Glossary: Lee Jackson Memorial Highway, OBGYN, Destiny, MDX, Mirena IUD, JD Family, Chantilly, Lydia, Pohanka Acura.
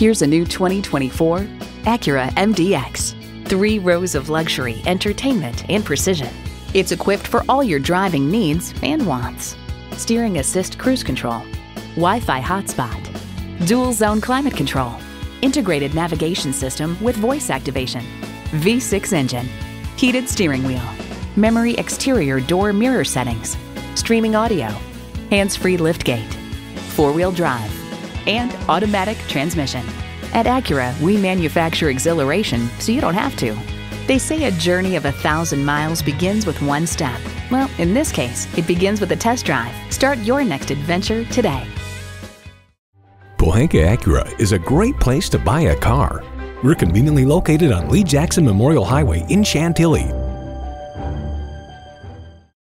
Here's a new 2024 Acura MDX. 3 rows of luxury, entertainment, and precision. It's equipped for all your driving needs and wants. Steering assist cruise control, Wi-Fi hotspot, dual zone climate control, integrated navigation system with voice activation, V6 engine, heated steering wheel, memory exterior door mirror settings, streaming audio, hands-free liftgate, four-wheel drive, and automatic transmission. At Acura, we manufacture exhilaration so you don't have to. They say a journey of 1,000 miles begins with one step. Well, in this case, it begins with a test drive. Start your next adventure today. Pohanka Acura is a great place to buy a car. We're conveniently located on Lee Jackson Memorial Highway in Chantilly.